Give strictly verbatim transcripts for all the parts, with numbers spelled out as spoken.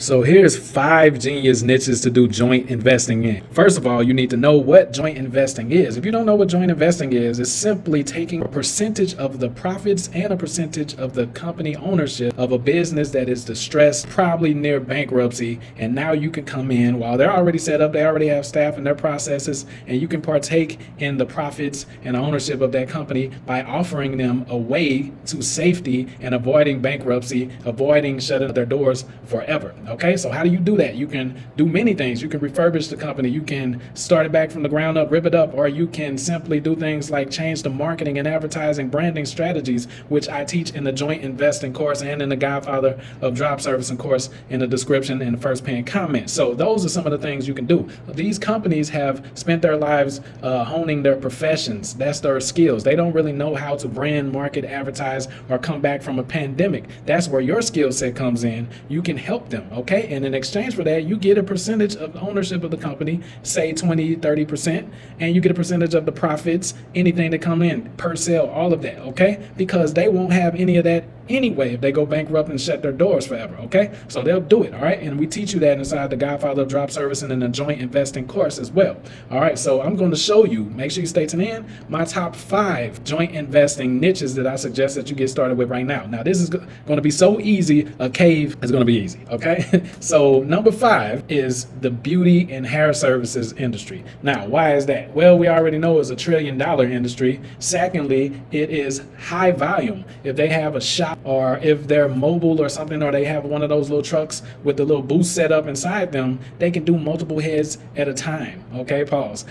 So here's five genius niches to do joint investing in. First of all, you need to know what joint investing is. If you don't know what joint investing is, it's simply taking a percentage of the profits and a percentage of the company ownership of a business that is distressed, probably near bankruptcy, and now you can come in while they're already set up, they already have staff and their processes, and you can partake in the profits and ownership of that company by offering them a way to safety and avoiding bankruptcy, avoiding shutting their doors forever. Okay, so how do you do that? You can do many things. You can refurbish the company, you can start it back from the ground up, rip it up, or you can simply do things like change the marketing and advertising branding strategies, which I teach in the joint investing course and in the Godfather of Drop Servicing course in the description and the first pinned comment. So those are some of the things you can do. These companies have spent their lives uh, honing their professions. That's their skills. They don't really know how to brand, market, advertise, or come back from a pandemic. That's where your skill set comes in. You can help them. Okay, and in exchange for that, you get a percentage of the ownership of the company, say twenty, thirty percent, and you get a percentage of the profits, anything that come in, per sale, all of that, okay? Because they won't have any of that anyway if they go bankrupt and shut their doors forever, okay? So they'll do it, all right? And we teach you that inside the Godfather of Drop Servicing and the Joint Investing course as well, all right? So I'm going to show you, make sure you stay tuned in, my top five joint investing niches that I suggest that you get started with right now. Now, this is going to be so easy, a cave is going to be easy, okay? So number five is the beauty and hair services industry. Now, why is that? Well, we already know it's a trillion dollar industry. Secondly, it is high volume. If they have a shop or if they're mobile or something, or they have one of those little trucks with the little booth set up inside them, they can do multiple heads at a time. Okay, pause.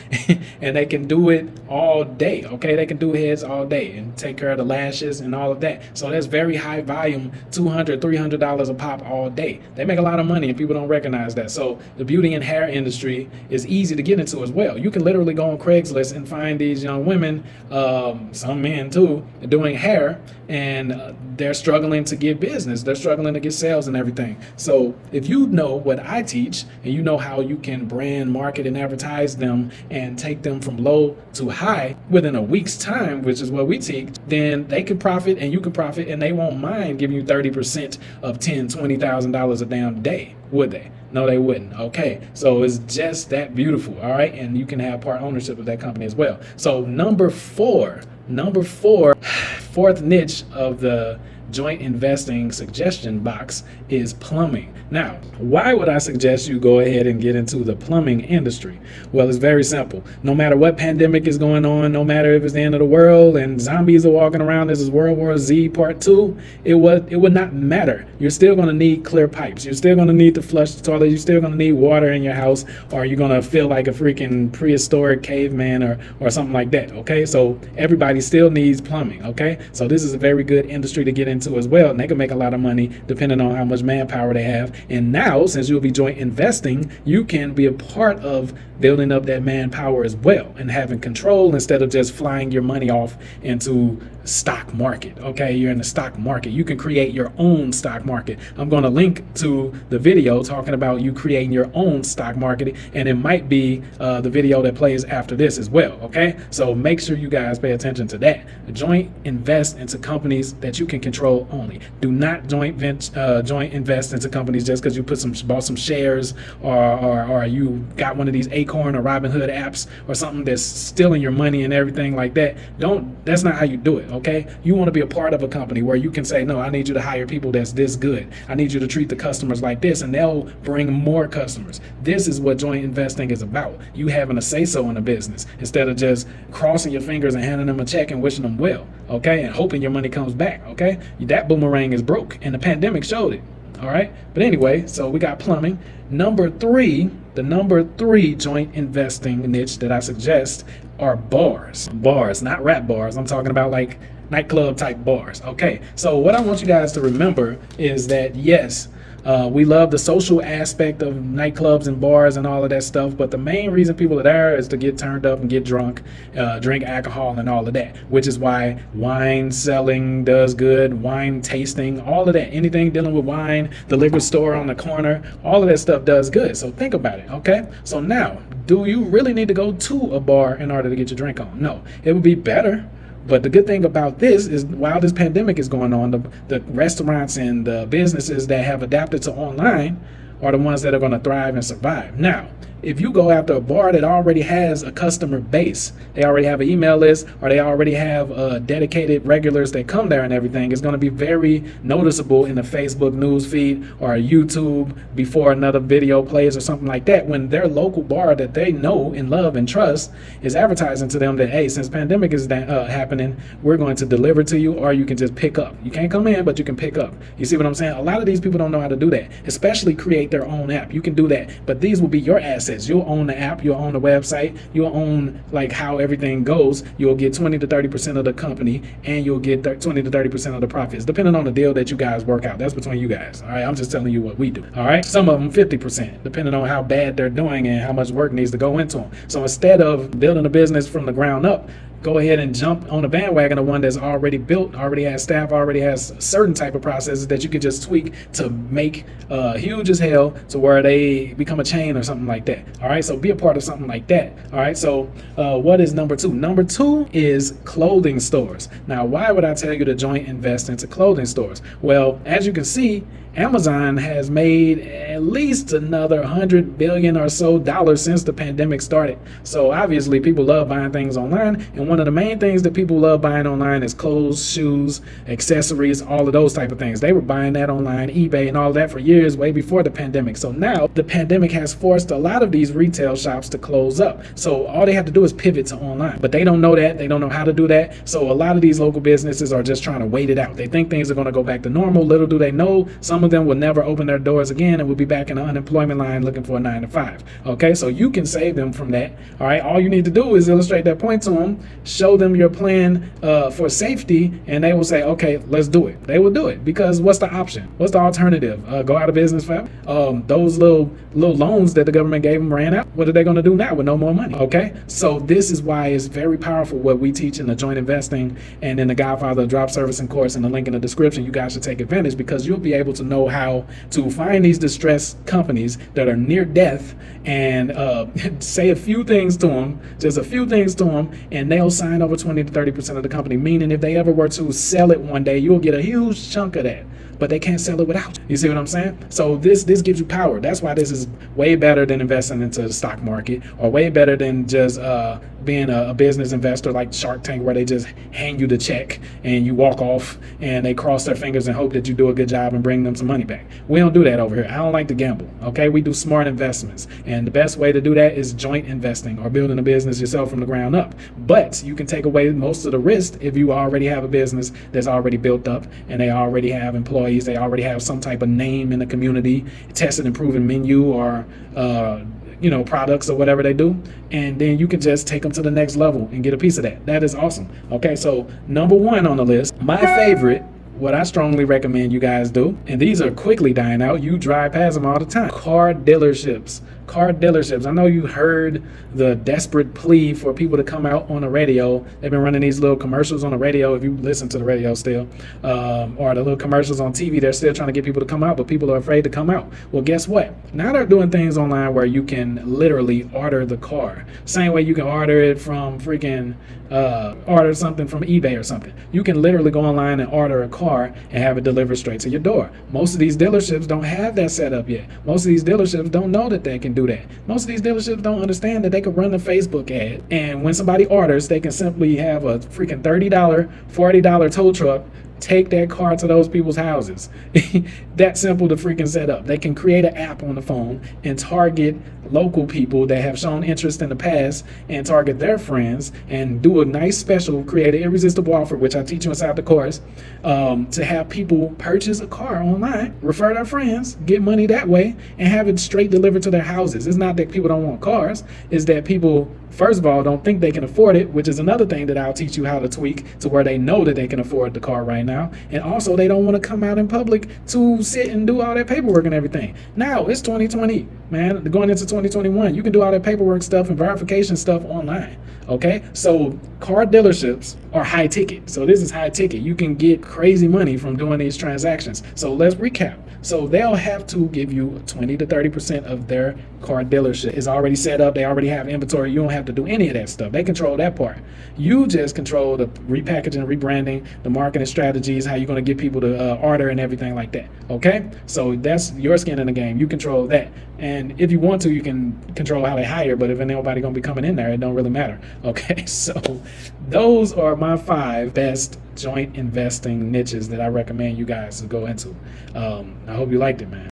And they can do it all day. Okay, they can do heads all day and take care of the lashes and all of that. So that's very high volume, two hundred, three hundred dollars a pop all day. They make a lot of money and people don't recognize that. So the beauty and hair industry is easy to get into as well. You can literally go on Craigslist and find these young women, um, some men too, doing hair, and uh, they're struggling to get business. They're struggling to get sales and everything. So if you know what I teach and you know how you can brand, market, and advertise them and take them from low to high within a week's time, which is what we teach, then they can profit and you can profit, and they won't mind giving you thirty percent of ten thousand, twenty thousand dollars a damn day, would they? No, they wouldn't. Okay, so it's just that beautiful, all right? And you can have part ownership of that company as well. So number four, number four, fourth niche of the joint investing suggestion box is plumbing. Now, why would I suggest you go ahead and get into the plumbing industry? Well, it's very simple. No matter what pandemic is going on, no matter if it's the end of the world and zombies are walking around, this is World War Z part two, it would, it would not matter. You're still gonna need clear pipes. You're still gonna need to flush the toilet. You're still gonna need water in your house, or you're gonna feel like a freaking prehistoric caveman or, or something like that, okay? So everybody still needs plumbing, okay? So this is a very good industry to get into as well, and they can make a lot of money depending on how much manpower they have. And now, since you'll be joint investing, you can be a part of building up that manpower as well and having control instead of just flying your money off into stock market. Okay, you're in the stock market. You can create your own stock market. I'm going to link to the video talking about you creating your own stock market, and it might be uh, the video that plays after this as well. Okay, so make sure you guys pay attention to that. Joint invest into companies that you can control only. Do not joint venture, uh, joint invest into companies just because you put some bought some shares or, or or you got one of these Acorn or Robinhood apps or something that's stealing your money and everything like that. Don't. That's not how you do it. Okay, you want to be a part of a company where you can say, no, I need you to hire people that's this good. I need you to treat the customers like this, and they'll bring more customers. This is what joint investing is about. You having a say so in a business instead of just crossing your fingers and handing them a check and wishing them well. Okay, and hoping your money comes back. Okay. That boomerang is broke, and the pandemic showed it. All right, but anyway, so we got plumbing. Number three, the number three joint investing niche that I suggest are bars. Bars, not rap bars. I'm talking about like nightclub type bars. Okay, so what I want you guys to remember is that yes, Uh, we love the social aspect of nightclubs and bars and all of that stuff, but the main reason people are there is to get turned up and get drunk, uh, drink alcohol and all of that, which is why wine selling does good, wine tasting, all of that, anything dealing with wine, the liquor store on the corner, all of that stuff does good. So think about it, okay? So now, do you really need to go to a bar in order to get your drink on? No, it would be better. But the good thing about this is while this pandemic is going on, the, the restaurants and the businesses that have adapted to online are the ones that are going to thrive and survive. Now, if you go after a bar that already has a customer base, they already have an email list, or they already have uh, dedicated regulars that come there and everything, it's going to be very noticeable in the Facebook newsfeed or YouTube before another video plays or something like that, when their local bar that they know and love and trust is advertising to them that, hey, since pandemic is uh, happening, we're going to deliver to you, or you can just pick up. You can't come in, but you can pick up. You see what I'm saying? A lot of these people don't know how to do that, especially create their own app. You can do that, but these will be your assets. You'll own the app, you'll own the website, you'll own like how everything goes. You'll get twenty to thirty percent of the company, and you'll get twenty to thirty percent of the profits, depending on the deal that you guys work out. That's between you guys. All right, I'm just telling you what we do. All right, some of them fifty percent, depending on how bad they're doing and how much work needs to go into them. So instead of building a business from the ground up, go ahead and jump on a bandwagon of one that's already built, already has staff, already has a certain type of processes that you can just tweak to make uh, huge as hell to where they become a chain or something like that. All right, so be a part of something like that. All right, so uh, what is number two? Number two is clothing stores. Now, why would I tell you to joint invest into clothing stores? Well, as you can see, Amazon has made at least another hundred billion or so dollars since the pandemic started. So obviously people love buying things online, and one of the main things that people love buying online is clothes, shoes, accessories, all of those type of things. They were buying that online, eBay and all that for years, way before the pandemic. So now the pandemic has forced a lot of these retail shops to close up. So all they have to do is pivot to online, but they don't know that. They don't know how to do that. So a lot of these local businesses are just trying to wait it out. They think things are going to go back to normal. Little do they know, some Some of them will never open their doors again and will be back in the unemployment line looking for a nine to five. Okay, so you can save them from that. All right, all you need to do is illustrate that point to them, show them your plan uh, for safety, and they will say, okay, let's do it. They will do it, because what's the option? What's the alternative? Uh, go out of business forever? Um, those little little loans that the government gave them ran out. What are they going to do now with no more money? Okay, so this is why it's very powerful what we teach in the joint investing and in the Godfather Drop Servicing course, and the link in the description. You guys should take advantage, because you'll be able to know how to find these distressed companies that are near death and uh, say a few things to them, just a few things to them, and they'll sign over twenty to thirty percent of the company, meaning if they ever were to sell it one day, you'll get a huge chunk of that, but they can't sell it without you. You see what I'm saying? So this this gives you power. That's why this is way better than investing into the stock market, or way better than just uh, being a, a business investor like Shark Tank, where they just hand you the check and you walk off and they cross their fingers and hope that you do a good job and bring them some money back. We don't do that over here. I don't like to gamble. Okay, we do smart investments, and the best way to do that is joint investing, or building a business yourself from the ground up. But you can take away most of the risk if you already have a business that's already built up, and they already have employees, they already have some type of name in the community, tested and proven menu, or uh, you know, products or whatever they do, and then you can just take them to the next level and get a piece of that. That is awesome. Okay, so number one on the list, my favorite, what I strongly recommend you guys do, and these are quickly dying out, you drive past them all the time, car dealerships. Car dealerships. I know you heard the desperate plea for people to come out on the radio. They've been running these little commercials on the radio, if you listen to the radio still, um, or the little commercials on T V. They're still trying to get people to come out, but people are afraid to come out. Well, guess what? Now they're doing things online where you can literally order the car. Same way you can order it from freaking, uh, order something from eBay or something. You can literally go online and order a car and have it delivered straight to your door. Most of these dealerships don't have that set up yet. Most of these dealerships don't know that they can do that. Most of these dealerships don't understand that they can run a Facebook ad, and when somebody orders, they can simply have a freaking thirty dollar, forty dollar tow truck take that car to those people's houses. That simple to freaking set up. They can create an app on the phone and target local people that have shown interest in the past, and target their friends, and do a nice special, create an irresistible offer, which I teach you inside the course, um, to have people purchase a car online, refer their friends, get money that way, and have it straight delivered to their houses. It's not that people don't want cars, it's that people, first of all, don't think they can afford it, which is another thing that I'll teach you how to tweak to where they know that they can afford the car right now. And also, they don't want to come out in public to sit and do all that paperwork and everything. Now, it's twenty twenty, man. Going into twenty twenty-one, you can do all that paperwork stuff and verification stuff online, okay? So car dealerships are high ticket. So this is high ticket. You can get crazy money from doing these transactions. So let's recap. So they'll have to give you twenty to thirty percent of their car dealership. It's already set up. They already have inventory. You don't have have to do any of that stuff. They control that part. You just control the repackaging, rebranding, the marketing strategies, how you're going to get people to uh, order and everything like that. Okay, so that's your skin in the game. You control that, and if you want to, you can control how they hire. But if nobody gonna be coming in there, it don't really matter. Okay, so those are my five best joint investing niches that I recommend you guys to go into. Um, I hope you liked it, man.